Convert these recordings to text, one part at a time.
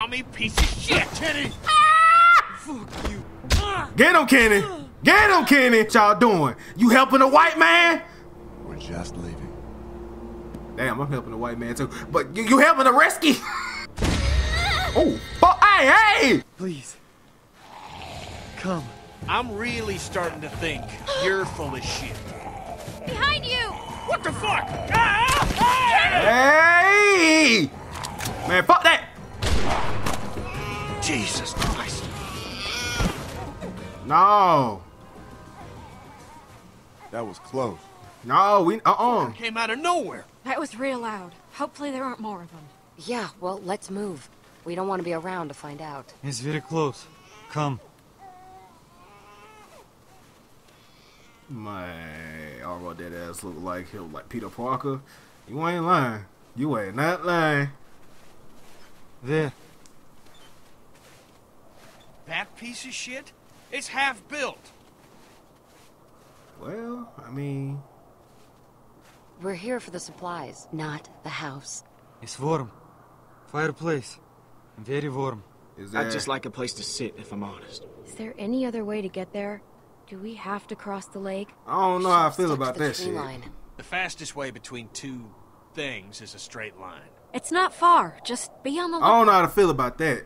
Mommy piece of shit, Kenny! Ah! Fuck you. Get him, Kenny! Get him, Kenny! What y'all doing? You helping a white man? We're just leaving. Damn, I'm helping a white man too. But you helping a rescue? Oh, fuck. Hey, hey! Please. Come. I'm really starting to think you're full of shit. Behind you! What the fuck? Hey! Man, fuck that! Jesus Christ. No. That was close. No, we It came out of nowhere. That was real loud. Hopefully there aren't more of them. Yeah, well, let's move. We don't want to be around to find out. It's very close. Come. My Arvo dead ass look like he like Peter Parker. You ain't lying. You ain't not lying. There. That piece of shit? It's half built. Well, I mean... We're here for the supplies, not the house. It's warm. Fireplace. Very warm. I'd just like a place to sit, if I'm honest. Is there any other way to get there? Do we have to cross the lake? I don't know how I feel about that shit. The fastest way between two things is a straight line. It's not far. Just be on the lookout. I don't know how to feel about that.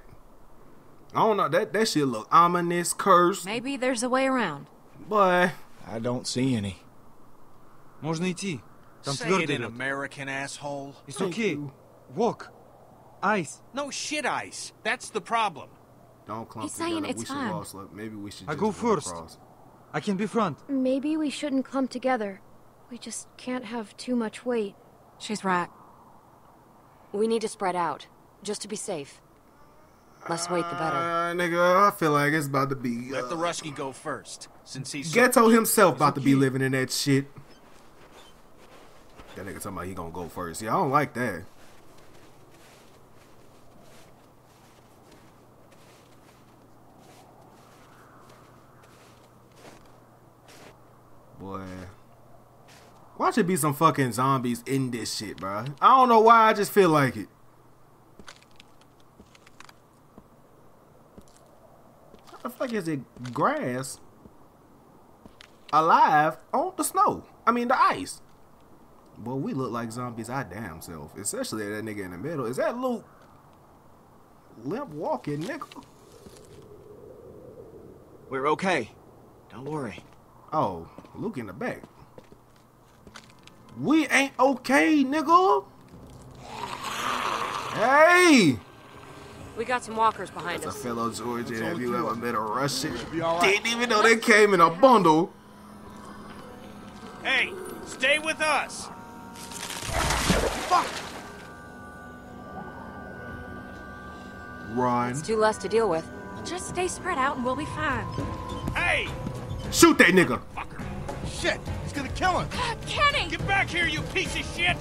I don't know, that shit look ominous, cursed. Maybe there's a way around. But I don't see any. Можно идти. Say it in American, asshole. It's okay. Walk. Ice. No shit, ice. That's the problem. Don't clump together. It's fine. Maybe we should. I go first. I can be front. Maybe we shouldn't clump together. We just can't have too much weight. She's right. We need to spread out, just to be safe. Less weight, the better. Nigga, I feel like it's about to be... Let the Rusky go first, since he's... Ghetto himself about to be living in that shit. That nigga talking about he gonna go first. Yeah, I don't like that. Boy... Why should be some fucking zombies in this shit, bro? I don't know why, I just feel like it. How the fuck is it grass alive on the snow? I mean the ice. Boy, we look like zombies our damn self. Especially that nigga in the middle. Is that Luke? Limp walking, nigga. We're okay. Don't worry. Oh, Luke in the back. We ain't okay, nigga. Hey! We got some walkers behind us. That's a fellow Georgia. Have you ever met a Russian? Didn't even know they came in a bundle. Hey, stay with us. Fuck. Run. It's too less to deal with. Just stay spread out and we'll be fine. Hey! Shoot that nigga. Fucker. Shit. He's gonna kill him. Kenny! Get back here, you piece of shit!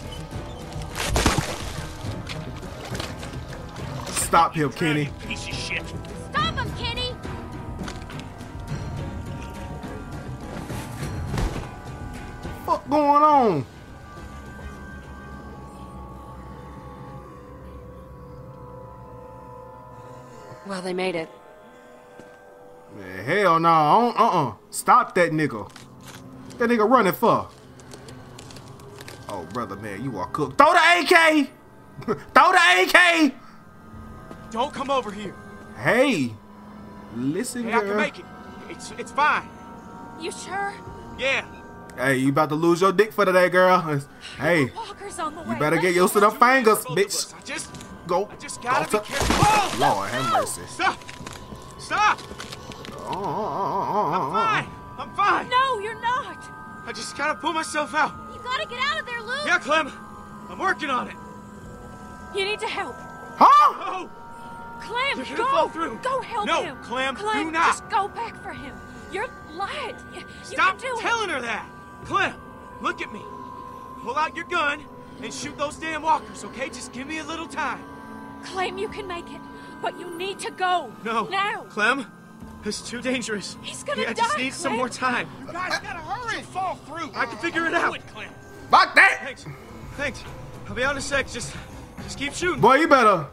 Stop him, Kenny. Piece of shit. Stop him, Kenny! What going on? Well, they made it. Man, hell no. Stop that nigga. That nigga running for? Oh, brother, man, you are cooked. Throw the AK! Throw the AK! Don't come over here. Hey, listen, girl. I can make it. It's fine. You sure? Yeah. Hey, you about to lose your dick for today, girl. Hey, you better get used to them fingers, bitch. I just gotta be careful. Oh, Lord, have mercy. Stop! Stop! I'm fine. I'm fine. No, you're not. I just gotta pull myself out. You gotta get out of there, Luke. Yeah, Clem. I'm working on it. You need to help. Huh? No. Clem, you're gonna fall through. Go help him. No, Clem, do not. Just go back for him. You're lying. Stop telling her that. Clem, look at me. Pull out your gun and shoot those damn walkers, okay? Just give me a little time. Clem, you can make it, but you need to go. No. Now. Clem. It's too dangerous. He's gonna die, I just need some more time. You guys gotta hurry. Don't fall through. I can figure it out. Fuck that. Thanks. Thanks. I'll be on in a sec. Just keep shooting. Boy, you better.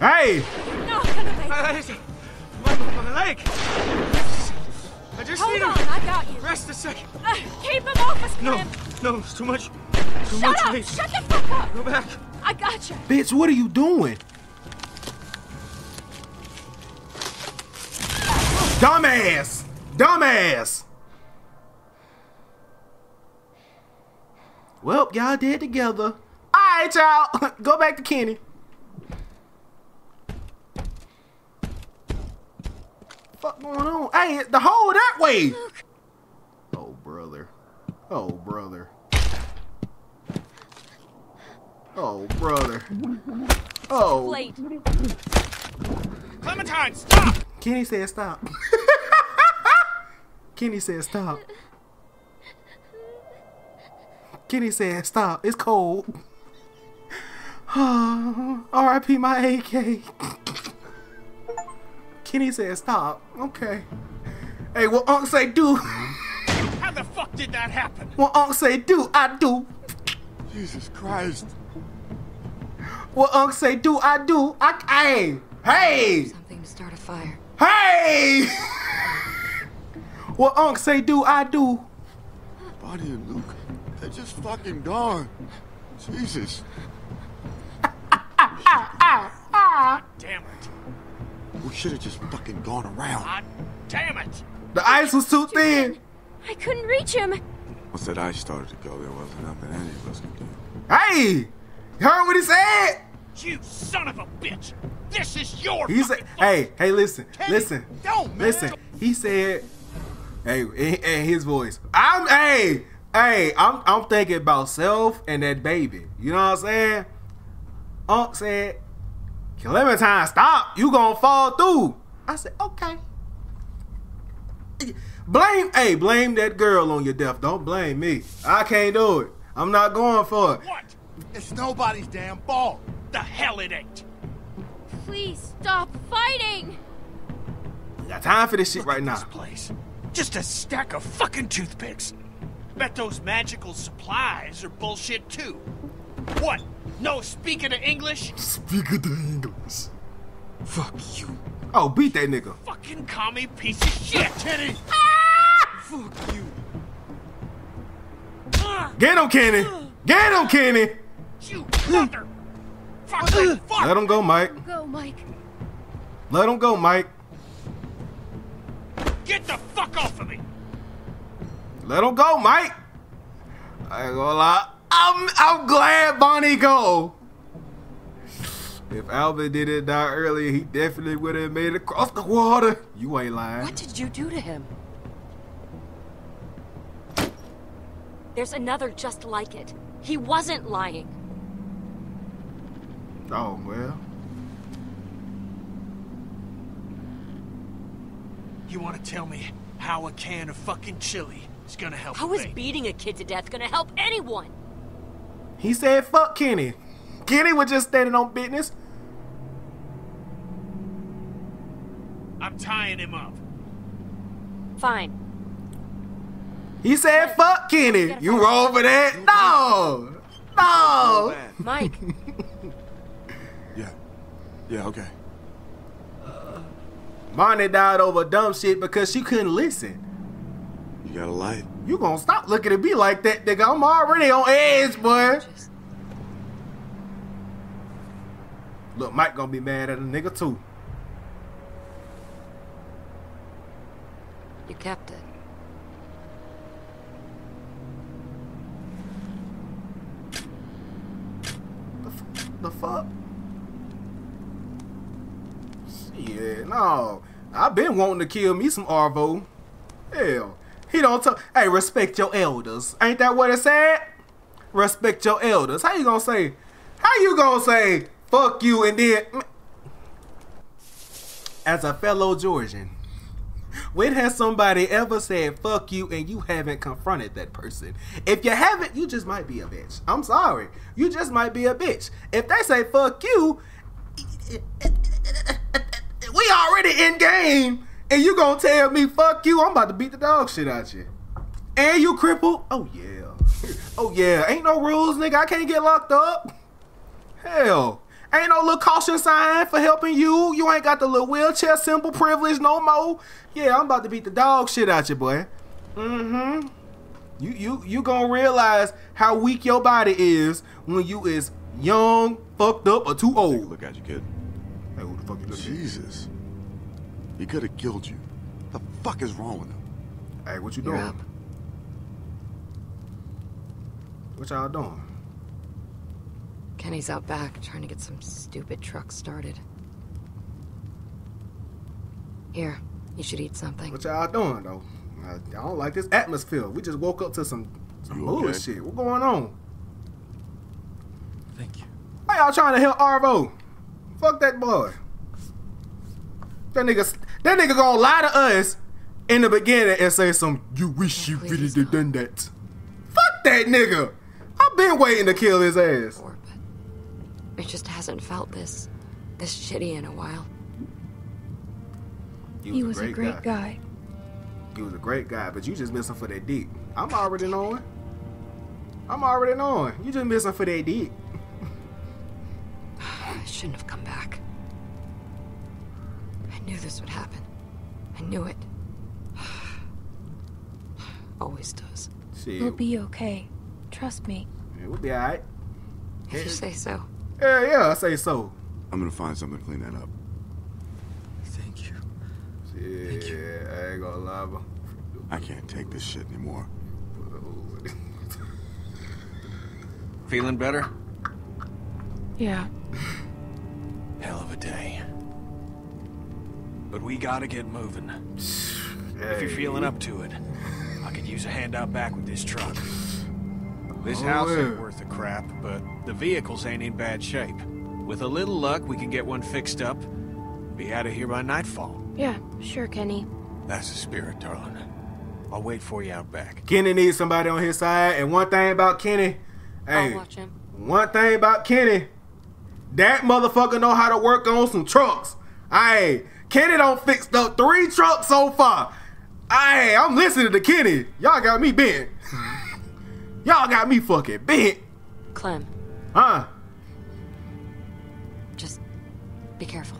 Hey. No. My leg! I just need him. Hold on, I got you. Rest a second. Keep him off us, Clem. No, it's too much. Too much weight. Shut the fuck up. Go back. I got you. Bitch, what are you doing? Dumbass! Dumbass! Well, y'all did together. Alright, y'all. Go back to Kenny. Fuck going on? Hey, the hole that way! Luke. Oh, brother. Oh, brother. Oh, brother. Oh. Late. Clementine, stop! Kenny said stop. Kenny said stop. Kenny said stop. It's cold. R.I.P. my AK. Kenny said stop. Okay. Hey, what Unc say do? How the fuck did that happen? What Unc say do, I do. Jesus Christ. What Unc say do, I do. Hey! Something to start a fire. Hey! What Unc say do, I do. Bonnie and Luke, they're just fucking gone. Jesus. Damn it. We should have just fucking gone around. God damn it! The ice was too thin. I couldn't reach him. Once that ice started to go, there wasn't nothing any of us could do. Hey! You heard what he said? You son of a bitch! This is your fucking fault. Hey, listen. Kenny, listen. He said, hey, in his voice, I'm thinking about self and that baby. You know what I'm saying? Unc said, Clementine, stop! You gonna fall through. I said, okay. Blame that girl on your death. Don't blame me. I can't do it. I'm not going for it. What? It's nobody's damn fault. The hell it ain't. Please stop fighting. We got time for this shit right now. This place. Just a stack of fucking toothpicks. Bet those magical supplies are bullshit too. What? No speaking of English? Speaking of English. Fuck you. Oh, beat that nigga. Fucking commie piece of shit, Kenny. Ah! Fuck you. Get him, Kenny. Get him, Kenny. You mother. Fucking fuck. Let him go, Mike. Let him go, Mike. Get the fuck off of me. Let him go, Mike. I ain't gonna lie. I'm glad Bonnie go. If Alvin didn't die earlier, he definitely would have made it across the water. You ain't lying. What did you do to him? There's another just like it. He wasn't lying. Oh, well. You want to tell me how a can of fucking chili is going to help? How is beating a kid to death going to help anyone? He said, fuck Kenny. Kenny was just standing on business. I'm tying him up. Fine. He said, fuck Kenny. You wrong for that? No. No. Mike. Yeah. Yeah, okay. Bonnie died over dumb shit because she couldn't listen. You got a light? You gonna stop looking at me like that, nigga. I'm already on edge, boy. Look, Mike gonna be mad at a nigga, too. You kept it. The fuck? Shit, no. I've been wanting to kill me some Arvo. Hell. He don't talk. Hey, respect your elders. Ain't that what it said? Respect your elders. How you gonna say? How you gonna say fuck you and then? As a fellow Georgian, when has somebody ever said fuck you and you haven't confronted that person? If you haven't, you just might be a bitch. I'm sorry. You just might be a bitch. If they say fuck you, we already in game. And you gonna tell me, fuck you, I'm about to beat the dog shit out you. And you crippled? Oh, yeah. Oh, yeah. Ain't no rules, nigga. I can't get locked up. Hell. Ain't no little caution sign for helping you. You ain't got the little wheelchair symbol privilege no more. Yeah, I'm about to beat the dog shit out you, boy. Mm-hmm. You gonna realize how weak your body is when you is young, fucked up, or too old. Look at you, kid. Hey, who the fuck you looking at? Jesus. He could have killed you. The fuck is wrong with him? Hey, what you doing? Yep. What y'all doing? Kenny's out back trying to get some stupid truck started. Here, you should eat something. What y'all doing though? I don't like this atmosphere. We just woke up to some bullshit. Okay? What's going on? Thank you. Why y'all trying to help Arvo? Fuck that boy. That nigga gonna lie to us in the beginning and say some you wish you really did done that. Fuck that nigga. I've been waiting to kill his ass. Or, but it just hasn't felt this shitty in a while. He was a great guy. He was a great guy, but you just missing for that dick. I'm already knowing. I'm already knowing. You just missing for that dick. I shouldn't have come back. I knew this would happen. I knew it. Always does. We'll be okay. Trust me. Yeah, we'll be all right. If you say so. Yeah, I say so. I'm gonna find something to clean that up. Thank you. Yeah, I ain't gonna lie, bro. I can't take this shit anymore. Feeling better? Yeah. Hell of a day. But we gotta get moving. Hey. If you're feeling up to it, I could use a hand out back with this truck. This house ain't worth a crap, but the vehicles ain't in bad shape. With a little luck, we can get one fixed up. Be out of here by nightfall. Yeah, sure, Kenny. That's the spirit, darling. I'll wait for you out back. Kenny needs somebody on his side, and one thing about Kenny, I'll watch him. One thing about Kenny, that motherfucker know how to work on some trucks. Hey, Kenny don't fixed up 3 trucks so far. Hey, I'm listening to Kenny. Y'all got me bent. Y'all got me fucking bent. Clem. Huh? Just be careful.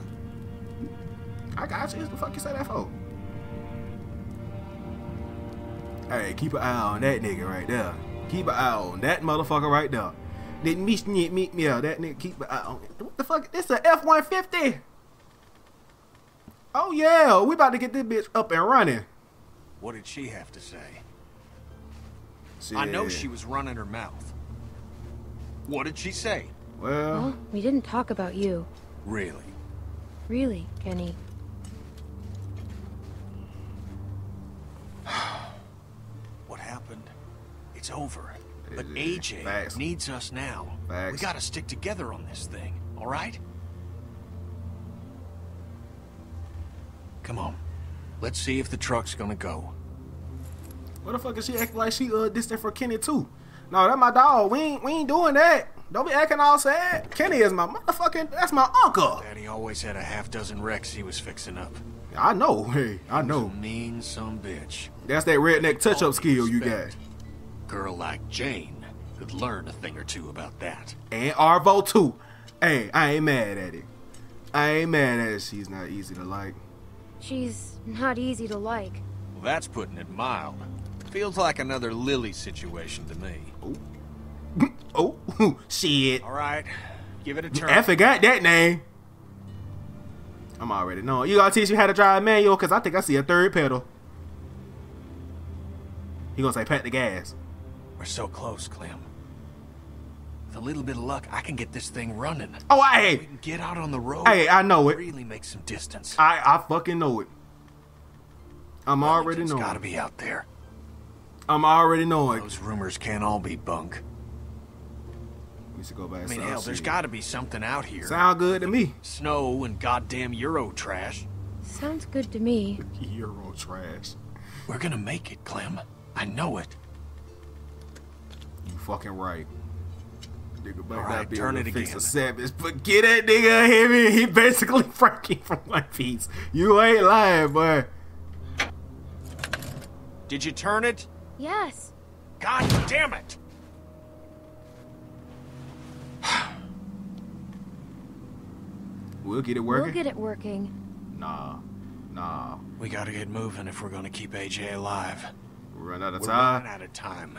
I got you. What the fuck you say that for? Hey, keep an eye on that nigga right there. Keep an eye on that motherfucker right there. That nigga, keep an eye on it. What the fuck? This is a F-150. Oh, yeah. We about to get this bitch up and running. What did she have to say? Shit. I know she was running her mouth. What did she say? Well, we didn't talk about you. Really? Really, Kenny. What happened? It's over. But AJ needs us now. We gotta stick together on this thing, all right? Come on. Let's see if the truck's gonna go. What the fuck is she acting like she distant for Kenny too? No, that's my dog. We ain't doing that. Don't be acting all sad. Kenny is my motherfucking, that's my uncle. Daddy always had a half-dozen wrecks he was fixing up. I know, hey, I know. Mean son of a bitch. That's that redneck touch-up skill you got. Girl like Jane could learn a thing or two about that. And Arvo too. Hey, I ain't mad at it. I ain't mad at it. She's not easy to like. She's not easy to like. Well, that's putting it mild. Feels like another Lily situation to me. Oh. Oh, shit. All right, give it a turn. I forgot that name. I'm already knowing. You gotta teach me how to drive manual, because I think I see a third pedal. He gonna say, pat the gas. We're so close, Clem. With a little bit of luck, I can get this thing running. Oh, hey. We can get out on the road. Hey, I know it. Really make some distance. I fucking know it. I'm already knowing. It's gotta be out there. I'm already knowing. Those rumors can't all be bunk. We should go back. I mean, hell, there's got to be something out here. Sound good to me. Snow and goddamn Euro trash. Sounds good to me. Euro trash. We're gonna make it, Clem. I know it. You fucking right. Nigga, might not be able to fix a savage, but get that nigga heavy. He basically Frankie from One Piece. You ain't lying, boy. Did you turn it? Yes. God damn it. We'll get it working. We'll get it working. Nah. We gotta get moving if we're gonna keep AJ alive. We're running out of time.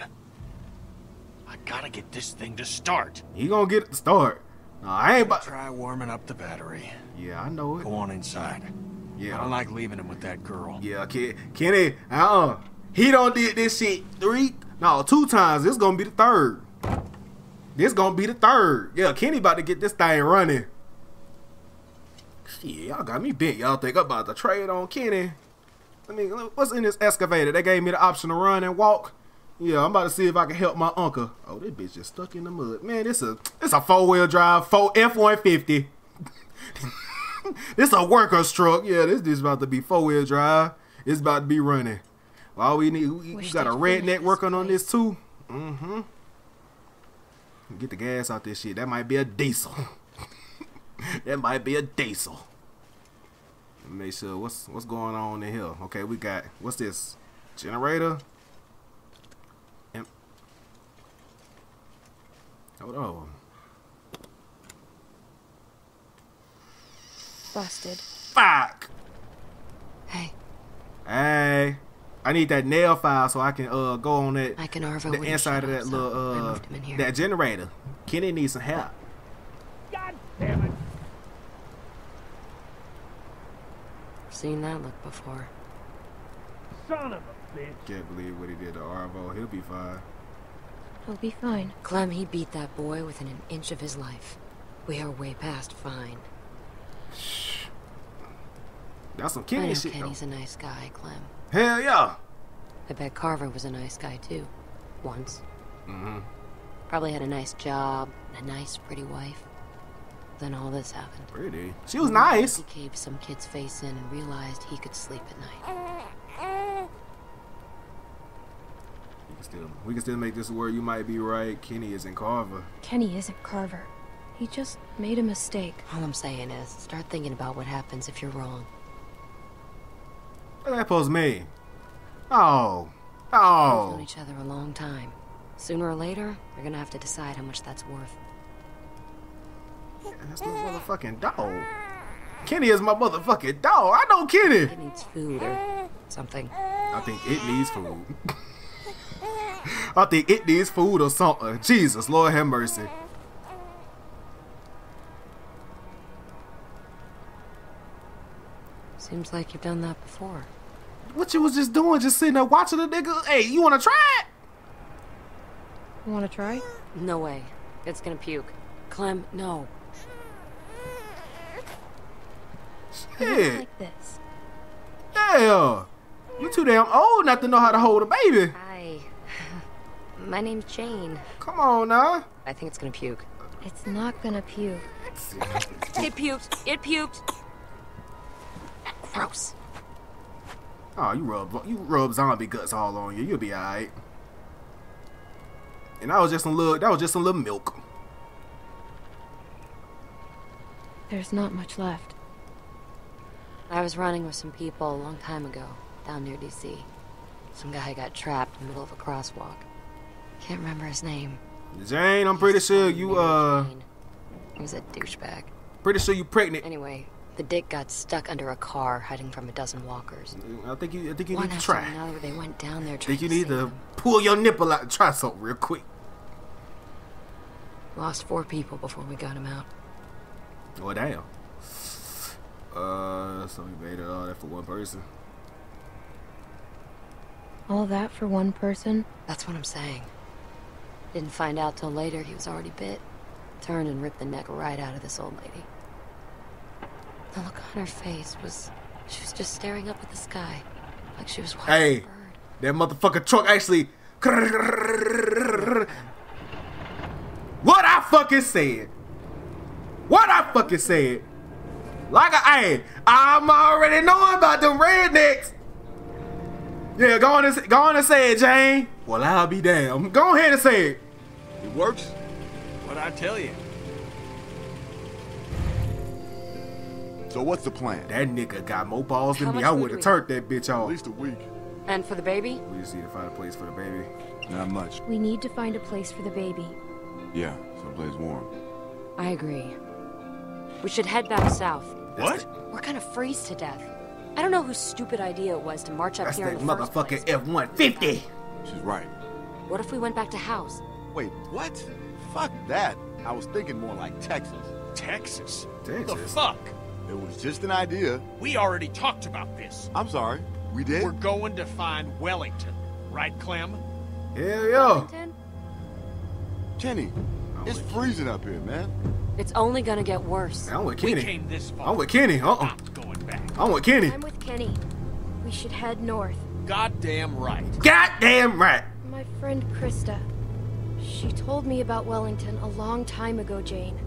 I gotta get this thing to start. He gonna get it start. Nah, I ain't about to try warming up the battery. Yeah, I know it. Go on inside. Yeah. I don't like leaving him with that girl. Yeah, Kenny. He done did this shit two times. This gonna be the third. Yeah, Kenny about to get this thing running. Shit, y'all got me bent. Y'all think I'm about to trade on Kenny. I mean, what's in this excavator? They gave me the option to run and walk. Yeah, I'm about to see if I can help my uncle. Oh, this bitch just stuck in the mud. Man, this a four-wheel drive, F-150. This a worker's truck. Yeah, this about to be four-wheel drive. It's about to be running. Well, all we need, we got a redneck working on this too. Mm-hmm. Get the gas out this shit. That might be a diesel. Make sure what's going on in here. Okay, we got what's this? Generator. Hold on. Busted. Fuck. Hey. I need that nail file so I can go on that. I can Arvo the inside of that little that generator. Kenny needs some help. God damn it! I've seen that look before. Son of a bitch! Can't believe what he did to Arvo. He'll be fine. He'll be fine. Clem, he beat that boy within an inch of his life. We are way past fine. Shh. That's some Kenny shit. Kenny's a nice guy, Clem. Hell yeah! I bet Carver was a nice guy too, once. Mm-hmm. Probably had a nice job, and a nice, pretty wife. Then all this happened. Pretty? She was nice. He caved some kid's face in and realized he could sleep at night. We can still make this word. You might be right. Kenny isn't Carver. Kenny isn't Carver. He just made a mistake. All I'm saying is, start thinking about what happens if you're wrong. What that supposed to mean? Oh. We've known each other a long time. Sooner or later, we're gonna have to decide how much that's worth. Yeah, that's my motherfucking dog. Kenny is my motherfucking dog. I know Kenny. It needs food or something. I think it needs food or something. Jesus, Lord have mercy. Seems like you've done that before. What you was just doing, just sitting there watching the nigga. Hey, you wanna try it? You wanna try? No way. It's gonna puke. Clem, no. Shit. Like this. Hell. You too damn old not to know how to hold a baby. Hi. My name's Jane. Come on now. I think it's gonna puke. It's not gonna puke. It puked. It puked. Gross. Oh, you rub zombie guts all on you. You'll be alright. And that was just some little milk. There's not much left. I was running with some people a long time ago, down near D.C. Some guy got trapped in the middle of a crosswalk. Can't remember his name. Jane, I'm pretty sure you he was a douchebag. Pretty sure you pregnant. Anyway. The dick got stuck under a car, hiding from a dozen walkers. I think you need to try. Another, they went down there trying to pull your nipple out and try something real quick. Lost 4 people before we got him out. Oh damn. So we made it all that for one person. All that for one person? That's what I'm saying. Didn't find out till later he was already bit. Turned and ripped the neck right out of this old lady. The look on her face was, she was just staring up at the sky, like she was watching a bird. That motherfucker truck actually, what I fucking said, like I'm already knowing about them rednecks. Yeah, go on and say it, Jane. Well, I'll be damned. Go ahead and say it. It works. What I tell you. So what's the plan? That nigga got more balls than me. I would have turned that bitch off. At least a week. And for the baby? We just need to find a place for the baby. Not much. We need to find a place for the baby. Yeah, someplace warm. I agree. We should head back south. What? We're gonna freeze to death. I don't know whose stupid idea it was to march up here in the first place. That's that motherfucking F-150! She's right. What if we went back to house? Wait, what? Fuck that. I was thinking more like Texas. Texas? Texas? The fuck? It was just an idea. We already talked about this. I'm sorry. We did? We're going to find Wellington. Right, Clem? Hell yeah. Wellington? Kenny, it's freezing up here, man. It's only gonna get worse. I'm with Kenny. We came this far. I'm with Kenny. I'm with Kenny. I'm with Kenny. We should head north. Goddamn right. Goddamn right. My friend Krista. She told me about Wellington a long time ago, Jane.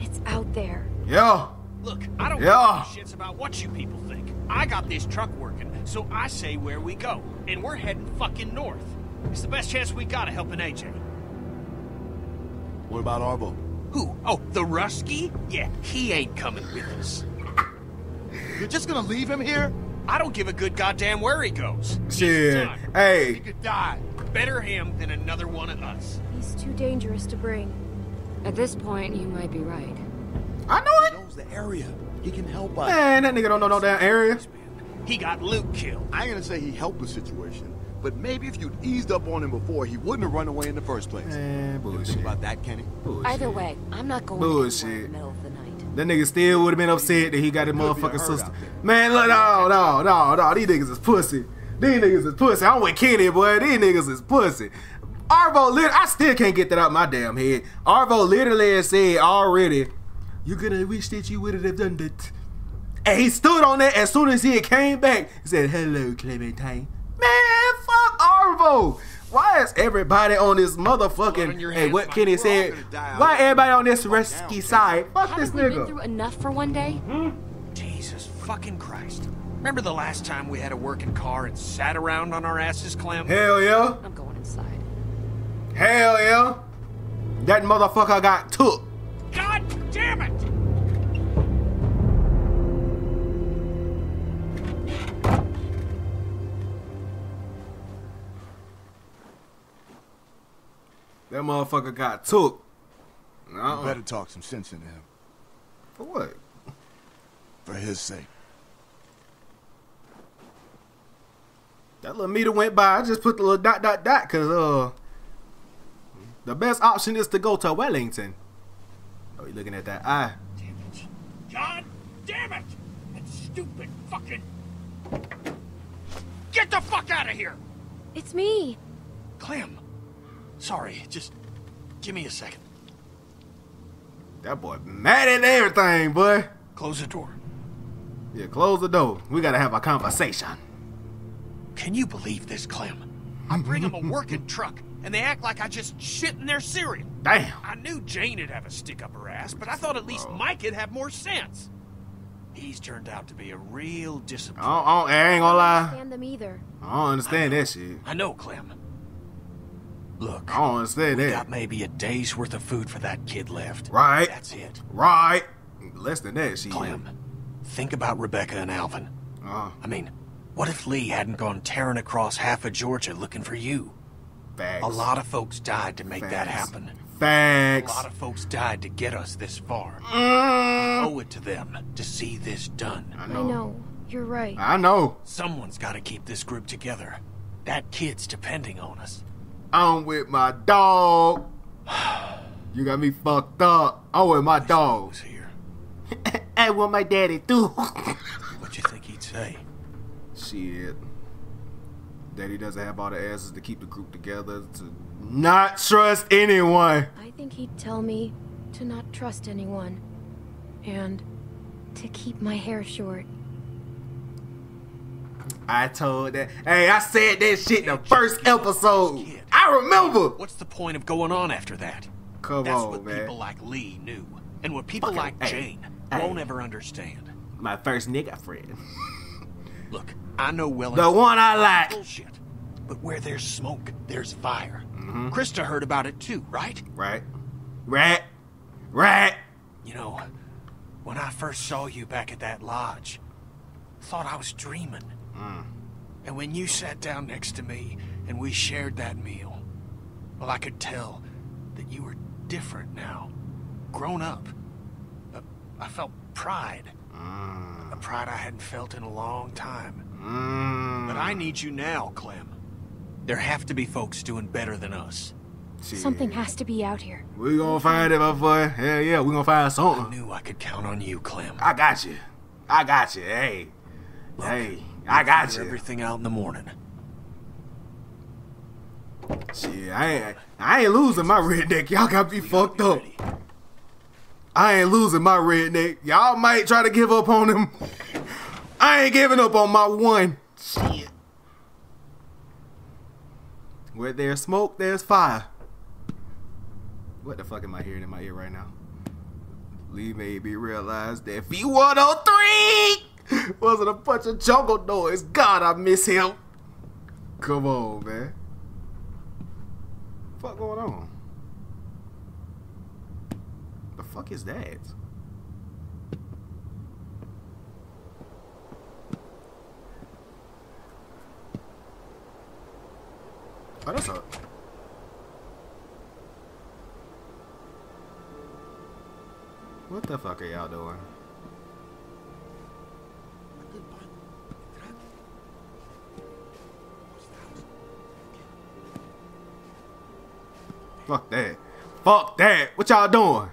It's out there. Yeah. Look, I don't give a shits about what you people think. I got this truck working, so I say where we go. And we're heading fucking north. It's the best chance we got of helping AJ. What about Arvo? Who? Oh, the Rusky? Yeah, he ain't coming with us. You're just gonna leave him here? I don't give a good goddamn where he goes. Shit. Hey. He could die. Better him than another one of us. He's too dangerous to bring. At this point, you might be right. I know it. He knows the area. He can help us. Man, that nigga don't know no damn area. He got Luke killed. I ain't gonna say he helped the situation, but maybe if you'd eased up on him before, he wouldn't have run away in the first place. Man, bullshit. Think about that, Kenny. Bullshit. Either way, I'm not going in the middle of the night. That nigga still would have been upset that he got his motherfucking sister. Man, look, no. These niggas is pussy. These niggas is pussy. I'm with Kenny, boy. These niggas is pussy. Arvo literally, I still can't get that out of my damn head. Arvo literally said already, "You're gonna wish that you wouldn't have done that." And he stood on that as soon as he came back. He said, "Hello, Clementine." Man, fuck Arvo. Why is everybody on this motherfucking, hey, what Kenny said, why everybody on this rescue side? Fuck this nigga. Haven't we been through enough for one day? Jesus fucking Christ. Remember the last time we had a working car and sat around on our asses, Clem? Hell yeah. I'm going inside. Hell yeah. That motherfucker got took. God damn it! That motherfucker got took. You better talk some sense into him. For what? For his sake. That little meter went by. I just put the little ... cause the best option is to go to Wellington. Oh, you looking at that eye? Damn it! God damn it! That stupid fucking! Get the fuck out of here! It's me, Clem. Sorry, just give me a second. That boy mad at everything, boy. Close the door. Yeah, close the door. We gotta have a conversation. Can you believe this, Clem? I bring them a working truck, and they act like I just shit in their cereal. Damn. I knew Jane would have a stick up her ass, but I thought at least Mike would have more sense. He's turned out to be a real disappointment. I ain't gonna lie. I don't understand them either. I don't understand that shit. I know, Clem. Look, I don't understand that. Got maybe a day's worth of food for that kid left. Right. That's it. Right. Less than that, she. Clem, think about Rebecca and Alvin. I mean, what if Lee hadn't gone tearing across half of Georgia looking for you? Facts. A lot of folks died to make that happen. Facts. A lot of folks died to get us this far. I owe it to them to see this done. I know. You're right. I know. Someone's got to keep this group together. That kid's depending on us. I'm with my dog. You got me fucked up. I'm with my dog. I want my daddy too. What you think he'd say? Shit. Daddy doesn't have all the asses to keep the group together, to not trust anyone. I think he'd tell me to not trust anyone and to keep my hair short. I told that. Hey, I said that shit in the first episode. I remember. What's the point of going on after that? That's what people like Lee knew. And what people like Jane won't ever understand. My first nigga friend. Look, I know Wellington. The one I like. Bullshit. But where there's smoke, there's fire. Krista heard about it too, right? Right. You know, when I first saw you back at that lodge, I thought I was dreaming. And when you sat down next to me and we shared that meal, well, I could tell that you were different now. Grown up. I felt pride. The pride I hadn't felt in a long time. But I need you now, Clem. There have to be folks doing better than us. Something has to be out here. We gonna find it, my boy. Hell yeah, we gonna find something. I knew I could count on you, Clem. I got you. I got you. Hey. Look, hey, I got you. Everything out in the morning. Shit, I ain't losing my redneck. Y'all got me fucked up. I ain't losing my redneck. Y'all might try to give up on him. I ain't giving up on my one. Shit. Where there's smoke, there's fire. What the fuck am I hearing in my ear right now? Lee made me realize that B103 wasn't a bunch of jungle noise. God, I miss him. Come on, man. What the fuck going on? The fuck is that? Oh, that's up. What the fuck are y'all doing? Fuck that. Fuck that. What y'all doing?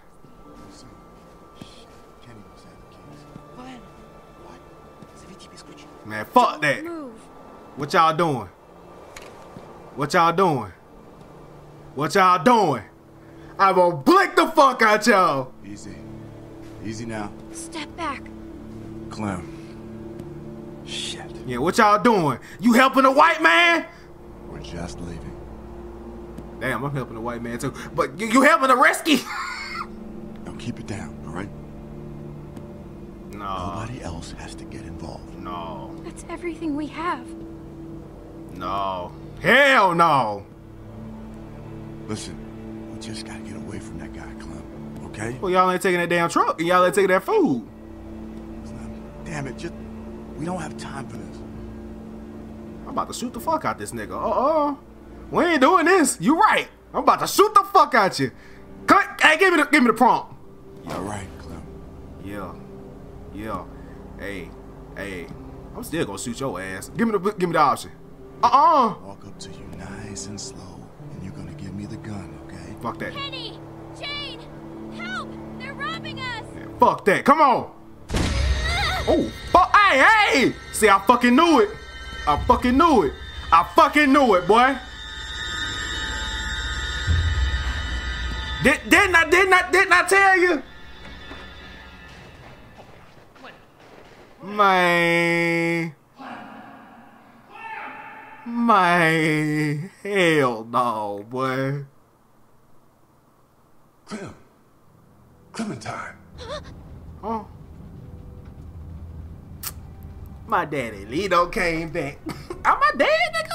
Man, fuck that. What y'all doing? What y'all doing? What y'all doing? I will blick the fuck out y'all. Easy. Easy now. Step back. Clem. Shit. Yeah, what y'all doing? You helping a white man? We're just leaving. Damn, I'm helping a white man too. But you helping a rescue? Now keep it down, all right? No. Nobody else has to get involved. No. That's everything we have. No. Hell no. Listen, we just gotta get away from that guy, Clem. Okay? Well, y'all ain't taking that damn truck, and y'all ain't taking that food. Clem, damn it, just we don't have time for this. I'm about to shoot the fuck out this nigga. We ain't doing this. You right. I'm about to shoot the fuck out you. Click. Hey, give me the prompt. All right, Clem. Yeah. Yeah. Hey. I'm still gonna shoot your ass. Give me the option. Walk up to you nice and slow, and you're gonna give me the gun, okay? Fuck that. Kenny, Jane, help! They're robbing us. Yeah, fuck that. Come on. Oh, fuck. Hey. See, I fucking knew it. I fucking knew it. I fucking knew it, boy. Didn't I tell you? My hell no, boy. Clementine. Oh. My daddy Lee came back. I'm my dad, nigga.